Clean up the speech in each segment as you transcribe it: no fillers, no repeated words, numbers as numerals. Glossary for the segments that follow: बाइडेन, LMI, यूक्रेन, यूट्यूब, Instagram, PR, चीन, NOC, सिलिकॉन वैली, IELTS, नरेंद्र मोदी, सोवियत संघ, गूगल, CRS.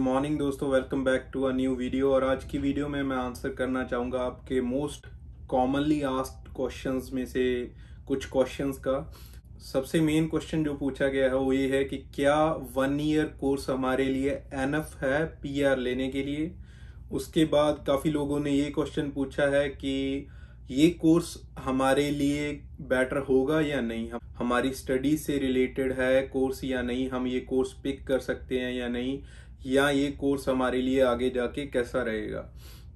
Good morning दोस्तों, welcome back to a new video. और आज की वीडियो में मैं आंसर करना चाहूँगा आपके मोस्ट कॉमनली आस्क्ड क्वेश्चंस में से कुछ क्वेश्चंस का। सबसे मेन क्वेश्चन जो पूछा गया है वो ये है कि क्या 1 ईयर कोर्स हमारे लिए एनफ है पीआर लेने के लिए। उसके बाद काफ़ी लोगों ने ये क्वेश्चन पूछा है कि ये कोर्स हमारे लिए बेटर होगा या नहीं, हमारी स्टडी से रिलेटेड है कोर्स या नहीं, हम ये कोर्स पिक कर सकते हैं या नहीं, या ये कोर्स हमारे लिए आगे जाके कैसा रहेगा।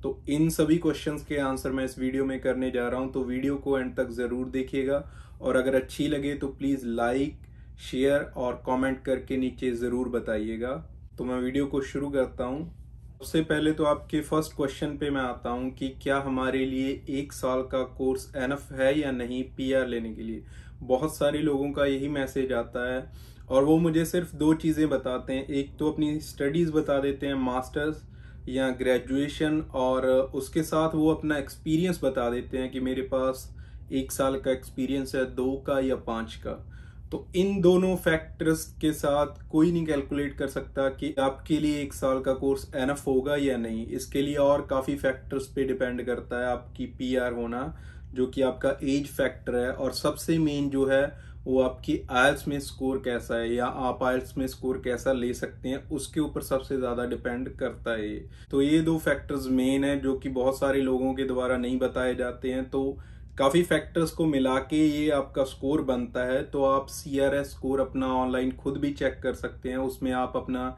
तो इन सभी क्वेश्चंस के आंसर मैं इस वीडियो में करने जा रहा हूं, तो वीडियो को एंड तक ज़रूर देखिएगा। और अगर अच्छी लगे तो प्लीज़ लाइक, शेयर और कॉमेंट करके नीचे ज़रूर बताइएगा। तो मैं वीडियो को शुरू करता हूँ। सबसे पहले तो आपके फर्स्ट क्वेश्चन पे मैं आता हूँ कि क्या हमारे लिए 1 साल का कोर्स एनफ है या नहीं पीआर लेने के लिए। बहुत सारे लोगों का यही मैसेज आता है और वो मुझे सिर्फ 2 चीज़ें बताते हैं। एक तो अपनी स्टडीज़ बता देते हैं, मास्टर्स या ग्रेजुएशन, और उसके साथ वो अपना एक्सपीरियंस बता देते हैं कि मेरे पास 1 साल का एक्सपीरियंस है, 2 का या 5 का। तो इन दोनों फैक्टर्स के साथ कोई नहीं कैलकुलेट कर सकता कि आपके लिए 1 साल का कोर्स एनफ होगा या नहीं। इसके लिए और काफ़ी फैक्टर्स पे डिपेंड करता है आपकी पीआर होना, जो कि आपका एज फैक्टर है, और सबसे मेन जो है वो आपकी आइल्स में स्कोर कैसा है या आप आइल्स में स्कोर कैसा ले सकते हैं, उसके ऊपर सबसे ज़्यादा डिपेंड करता है ये। तो ये 2 फैक्टर्स मेन है जो कि बहुत सारे लोगों के द्वारा नहीं बताए जाते हैं। तो काफ़ी फैक्टर्स को मिला के ये आपका स्कोर बनता है। तो आप CRS स्कोर अपना ऑनलाइन खुद भी चेक कर सकते हैं। उसमें आप अपना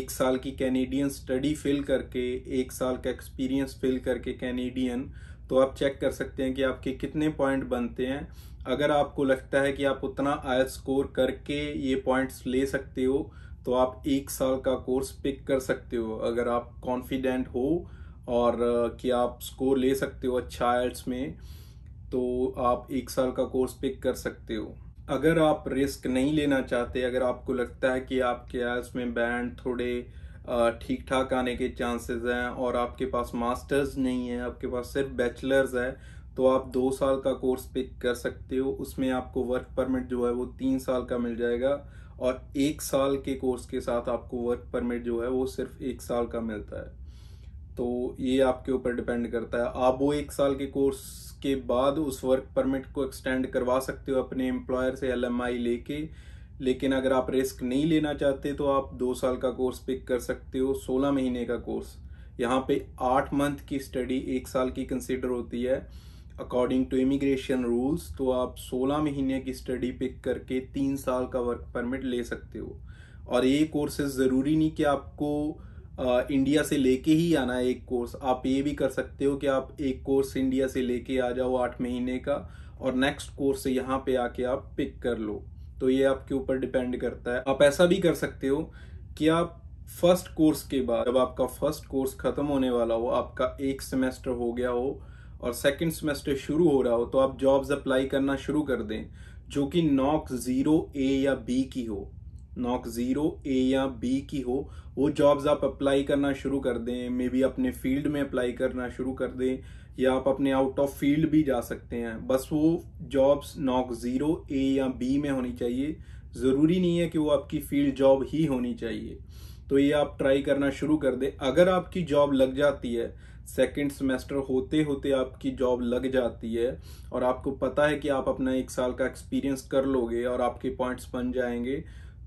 1 साल की कैनेडियन स्टडी फिल करके, 1 साल का एक्सपीरियंस फिल करके कैनेडियन, तो आप चेक कर सकते हैं कि आपके कितने पॉइंट बनते हैं। अगर आपको लगता है कि आप उतना IELTS स्कोर करके ये पॉइंट्स ले सकते हो तो आप 1 साल का कोर्स पिक कर सकते हो। अगर आप कॉन्फिडेंट हो और कि आप स्कोर ले सकते हो अच्छा IELTS में, तो आप 1 साल का कोर्स पिक कर सकते हो। अगर आप रिस्क नहीं लेना चाहते, अगर आपको लगता है कि आपके IELTS में बैंड थोड़े ठीक ठाक आने के चांसेस हैं और आपके पास मास्टर्स नहीं है, आपके पास सिर्फ बैचलर्स है, तो आप 2 साल का कोर्स पिक कर सकते हो। उसमें आपको वर्क परमिट जो है वो 3 साल का मिल जाएगा, और 1 साल के कोर्स के साथ आपको वर्क परमिट जो है वो सिर्फ 1 साल का मिलता है। तो ये आपके ऊपर डिपेंड करता है। आप वो 1 साल के कोर्स के बाद उस वर्क परमिट को एक्सटेंड करवा सकते हो अपने एम्प्लॉयर से LMI लेके, लेकिन अगर आप रिस्क नहीं लेना चाहते तो आप 2 साल का कोर्स पिक कर सकते हो। 16 महीने का कोर्स, यहाँ पे 8 मंथ की स्टडी 1 साल की कंसिडर होती है अकॉर्डिंग टू इमिग्रेशन रूल्स। तो आप 16 महीने की स्टडी पिक करके 3 साल का वर्क परमिट ले सकते हो। और ये कोर्सेज ज़रूरी नहीं कि आपको इंडिया से लेके ही आना है एक कोर्स। आप ये भी कर सकते हो कि आप एक कोर्स इंडिया से लेके आ जाओ 8 महीने का, और नेक्स्ट कोर्स यहाँ पे आके आप पिक कर लो। तो ये आपके ऊपर डिपेंड करता है। आप ऐसा भी कर सकते हो कि आप फर्स्ट कोर्स के बाद, जब आपका फर्स्ट कोर्स ख़त्म होने वाला हो, आपका 1 सेमेस्टर हो गया हो और 2nd सेमेस्टर शुरू हो रहा हो, तो आप जॉब्स अप्लाई करना शुरू कर दें जो कि NOC 0A या B की हो। NOC 0A या B की हो, वो जॉब्स आप अप्लाई करना शुरू कर दें। मे बी अपने फील्ड में अप्लाई करना शुरू कर दें, या आप अपने आउट ऑफ फील्ड भी जा सकते हैं। बस वो जॉब्स NOC 0A या B में होनी चाहिए। ज़रूरी नहीं है कि वो आपकी फील्ड जॉब ही होनी चाहिए। तो ये आप ट्राई करना शुरू कर दें। अगर आपकी जॉब लग जाती है, 2nd सेमेस्टर होते होते आपकी जॉब लग जाती है और आपको पता है कि आप अपना 1 साल का एक्सपीरियंस कर लोगे और आपके पॉइंट्स बन जाएंगे,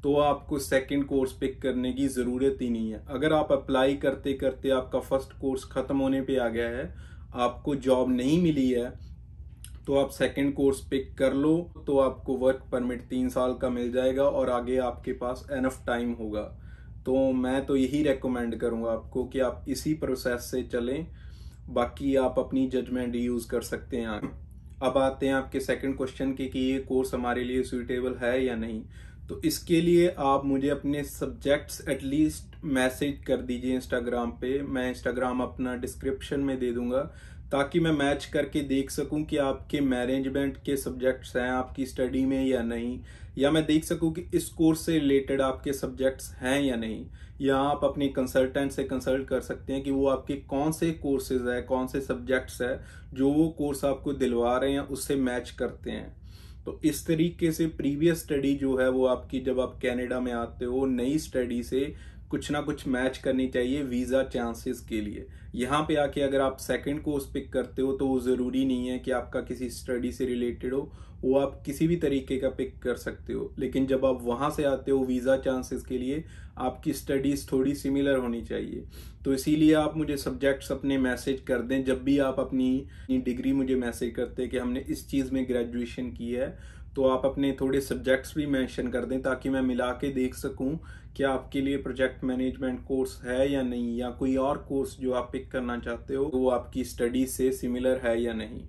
तो आपको 2nd कोर्स पिक करने की ज़रूरत ही नहीं है। अगर आप अप्लाई करते करते आपका फर्स्ट कोर्स ख़त्म होने पे आ गया है, आपको जॉब नहीं मिली है, तो आप 2nd कोर्स पिक कर लो, तो आपको वर्क परमिट 3 साल का मिल जाएगा और आगे आपके पास एनफ टाइम होगा। तो मैं तो यही रेकमेंड करूँगा आपको कि आप इसी प्रोसेस से चलें। बाकी आप अपनी जजमेंट यूज़ कर सकते हैं। अब आते हैं आपके 2nd क्वेश्चन के कि ये कोर्स हमारे लिए सूटेबल है या नहीं। तो इसके लिए आप मुझे अपने सब्जेक्ट्स एटलीस्ट मैसेज कर दीजिए इंस्टाग्राम पे। मैं इंस्टाग्राम अपना डिस्क्रिप्शन में दे दूंगा ताकि मैं मैच करके देख सकूं कि आपके मैनेजमेंट के सब्जेक्ट्स हैं आपकी स्टडी में या नहीं, या मैं देख सकूं कि इस कोर्स से रिलेटेड आपके सब्जेक्ट्स हैं या नहीं। या आप अपने कंसल्टेंट से कंसल्ट कर सकते हैं कि वो आपके कौन से कोर्सेज है, कौन से सब्जेक्ट्स है जो वो कोर्स आपको दिलवा रहे हैं, उससे मैच करते हैं। तो इस तरीके से प्रीवियस स्टडी जो है वो आपकी, जब आप कनाडा में आते हो, नई स्टडी से कुछ ना कुछ मैच करनी चाहिए वीज़ा चांसेस के लिए। यहाँ पे आके अगर आप सेकंड कोर्स पिक करते हो तो वो ज़रूरी नहीं है कि आपका किसी स्टडी से रिलेटेड हो, वो आप किसी भी तरीके का पिक कर सकते हो। लेकिन जब आप वहाँ से आते हो वीज़ा चांसेस के लिए आपकी स्टडीज़ थोड़ी सिमिलर होनी चाहिए। तो इसीलिए आप मुझे सब्जेक्ट्स अपने मैसेज कर दें, जब भी आप अपनी डिग्री मुझे मैसेज करते हैं कि हमने इस चीज़ में ग्रेजुएशन की है, तो आप अपने थोड़े सब्जेक्ट्स भी मेंशन कर दें ताकि मैं मिला के देख सकूं कि आपके लिए प्रोजेक्ट मैनेजमेंट कोर्स है या नहीं, या कोई और कोर्स जो आप पिक करना चाहते हो वो आपकी स्टडी से सिमिलर है या नहीं।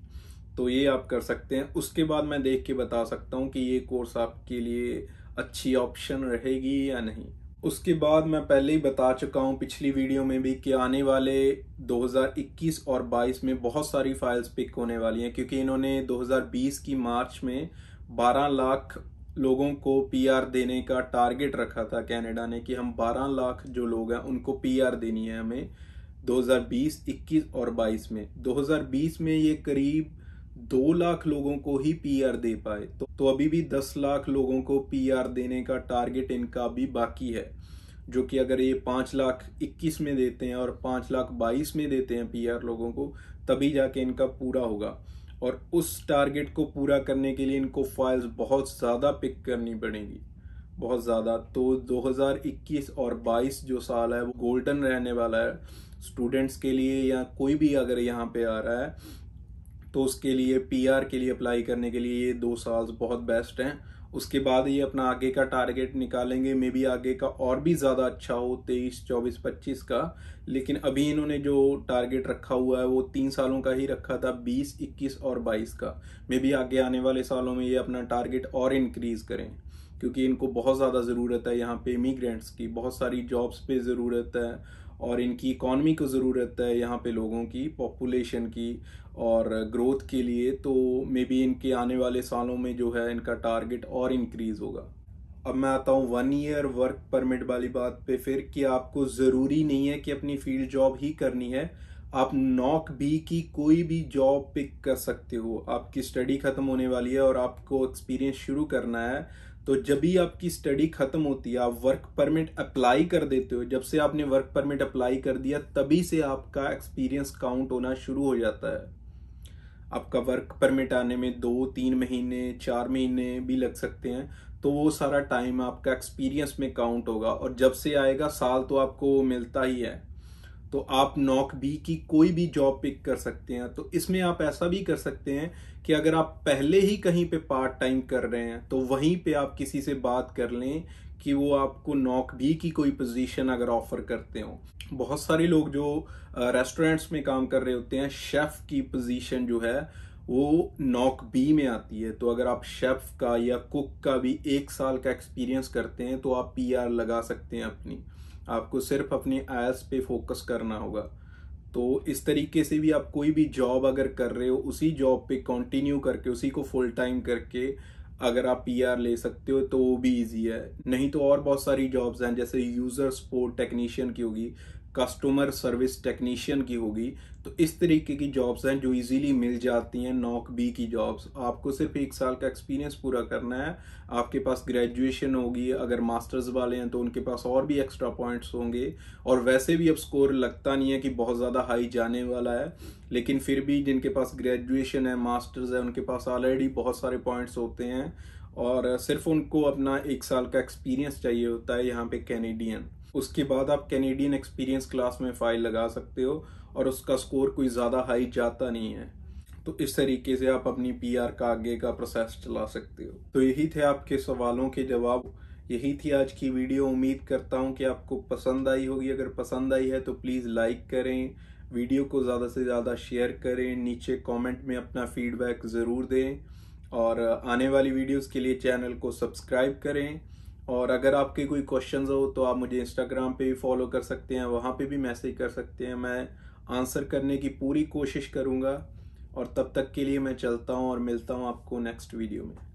तो ये आप कर सकते हैं। उसके बाद मैं देख के बता सकता हूं कि ये कोर्स आपके लिए अच्छी ऑप्शन रहेगी या नहीं। उसके बाद मैं पहले ही बता चुका हूँ पिछली वीडियो में भी कि आने वाले 2021 और 22 में बहुत सारी फाइल्स पिक होने वाली हैं, क्योंकि इन्होंने 2020 की मार्च में 12 लाख लोगों को पीआर देने का टारगेट रखा था कनाडा ने, कि हम 12 लाख जो लोग हैं उनको पीआर देनी है हमें 2020, 21 और 22 में। 2020 में ये करीब 2 लाख लोगों को ही पीआर दे पाए, तो अभी भी 10 लाख लोगों को पीआर देने का टारगेट इनका भी बाकी है, जो कि अगर ये 5 लाख 21 में देते हैं और 5 लाख 22 में देते हैं पीआर लोगों को, तभी जाके इनका पूरा होगा। और उस टारगेट को पूरा करने के लिए इनको फाइल्स बहुत ज़्यादा पिक करनी पड़ेंगी, बहुत ज़्यादा। तो 2021 और 22 जो साल है वो गोल्डन रहने वाला है स्टूडेंट्स के लिए, या कोई भी अगर यहाँ पे आ रहा है तो उसके लिए पीआर के लिए अप्लाई करने के लिए ये 2 साल बहुत बेस्ट हैं। उसके बाद ये अपना आगे का टारगेट निकालेंगे, मे बी आगे का और भी ज़्यादा अच्छा हो 23, 24, 25 का। लेकिन अभी इन्होंने जो टारगेट रखा हुआ है वो 3 सालों का ही रखा था, 20, 21 और 22 का। मे बी आगे आने वाले सालों में ये अपना टारगेट और इंक्रीज़ करें, क्योंकि इनको बहुत ज़्यादा ज़रूरत है यहाँ पे इमिग्रेंट्स की, बहुत सारी जॉब्स पे ज़रूरत है और इनकी इकॉनमी को ज़रूरत है यहाँ पे लोगों की, पॉपुलेशन की और ग्रोथ के लिए। तो मे बी इनके आने वाले सालों में जो है इनका टारगेट और इंक्रीज़ होगा। अब मैं आता हूँ 1 ईयर वर्क परमिट वाली बात पे फिर, कि आपको ज़रूरी नहीं है कि अपनी फील्ड जॉब ही करनी है, आप नॉक बी की कोई भी जॉब पिक कर सकते हो। आपकी स्टडी ख़त्म होने वाली है और आपको एक्सपीरियंस शुरू करना है, तो जब भी आपकी स्टडी ख़त्म होती है आप वर्क परमिट अप्लाई कर देते हो। जब से आपने वर्क परमिट अप्लाई कर दिया तभी से आपका एक्सपीरियंस काउंट होना शुरू हो जाता है। आपका वर्क परमिट आने में 2, 3 महीने, 4 महीने भी लग सकते हैं, तो वो सारा टाइम आपका एक्सपीरियंस में काउंट होगा। और जब से आएगा साल तो आपको मिलता ही है, तो आप नॉक बी की कोई भी जॉब पिक कर सकते हैं। तो इसमें आप ऐसा भी कर सकते हैं कि अगर आप पहले ही कहीं पे पार्ट टाइम कर रहे हैं तो वहीं पे आप किसी से बात कर लें कि वो आपको नॉक बी की कोई पोजीशन अगर ऑफ़र करते हो। बहुत सारे लोग जो रेस्टोरेंट्स में काम कर रहे होते हैं, शेफ़ की पोजीशन जो है वो नॉक बी में आती है। तो अगर आप शेफ़ का या कुक का भी 1 साल का एक्सपीरियंस करते हैं तो आप पीआर लगा सकते हैं अपनी। आपको सिर्फ अपने आयल्स पे फोकस करना होगा। तो इस तरीके से भी आप कोई भी जॉब अगर कर रहे हो उसी जॉब पे कंटिन्यू करके, उसी को फुल टाइम करके अगर आप पीआर ले सकते हो तो वो भी इजी है। नहीं तो और बहुत सारी जॉब्स हैं, जैसे यूज़र सपोर्ट टेक्नीशियन की होगी, कस्टमर सर्विस टेक्नीशियन की होगी। तो इस तरीके की जॉब्स हैं जो इजीली मिल जाती हैं, नॉक बी की जॉब्स। आपको सिर्फ 1 साल का एक्सपीरियंस पूरा करना है, आपके पास ग्रेजुएशन होगी, अगर मास्टर्स वाले हैं तो उनके पास और भी एक्स्ट्रा पॉइंट्स होंगे। और वैसे भी अब स्कोर लगता नहीं है कि बहुत ज़्यादा हाई जाने वाला है, लेकिन फिर भी जिनके पास ग्रेजुएशन है, मास्टर्स है, उनके पास ऑलरेडी बहुत सारे पॉइंट्स होते हैं और सिर्फ उनको अपना 1 साल का एक्सपीरियंस चाहिए होता है यहाँ पे कैनेडियन। उसके बाद आप कैनेडियन एक्सपीरियंस क्लास में फाइल लगा सकते हो और उसका स्कोर कोई ज़्यादा हाई जाता नहीं है। तो इस तरीके से आप अपनी पीआर का आगे का प्रोसेस चला सकते हो। तो यही थे आपके सवालों के जवाब, यही थी आज की वीडियो। उम्मीद करता हूँ कि आपको पसंद आई होगी। अगर पसंद आई है तो प्लीज़ लाइक करें, वीडियो को ज़्यादा से ज़्यादा शेयर करें, नीचे कॉमेंट में अपना फीडबैक ज़रूर दें और आने वाली वीडियोस के लिए चैनल को सब्सक्राइब करें। और अगर आपके कोई क्वेश्चंस हो तो आप मुझे इंस्टाग्राम पे भी फॉलो कर सकते हैं, वहाँ पे भी मैसेज कर सकते हैं, मैं आंसर करने की पूरी कोशिश करूँगा। और तब तक के लिए मैं चलता हूँ और मिलता हूँ आपको नेक्स्ट वीडियो में।